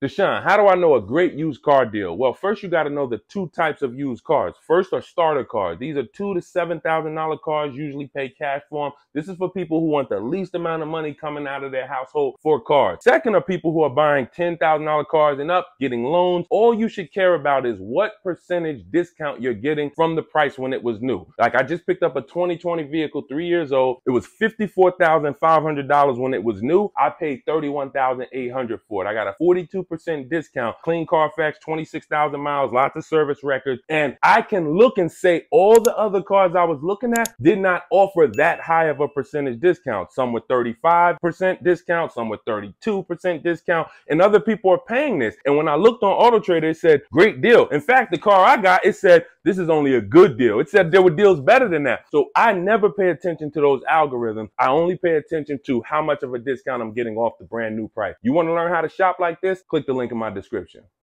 Deshaun, how do I know a great used car deal? Well, first you got to know the two types of used cars. First are starter cars. These are $2,000 to $7,000 cars, usually pay cash for them. This is for people who want the least amount of money coming out of their household for cars. Second are people who are buying $10,000 cars and up, getting loans. All you should care about is what percentage discount you're getting from the price when it was new. Like I just picked up a 2020 vehicle, 3 years old. It was $54,500 when it was new. I paid $31,800 for it. I got a 42% discount, clean Carfax, 26,000 miles, lots of service records, and I can look and say all the other cars I was looking at did not offer that high of a percentage discount. Some with 35% discount, some with 32% discount, and other people are paying this. And when I looked on AutoTrader, it said great deal. In fact, the car I got, it said this is only a good deal. It said there were deals better than that. So I never pay attention to those algorithms. I only pay attention to how much of a discount I'm getting off the brand new price. You want to learn how to shop like this? Click the link in my description.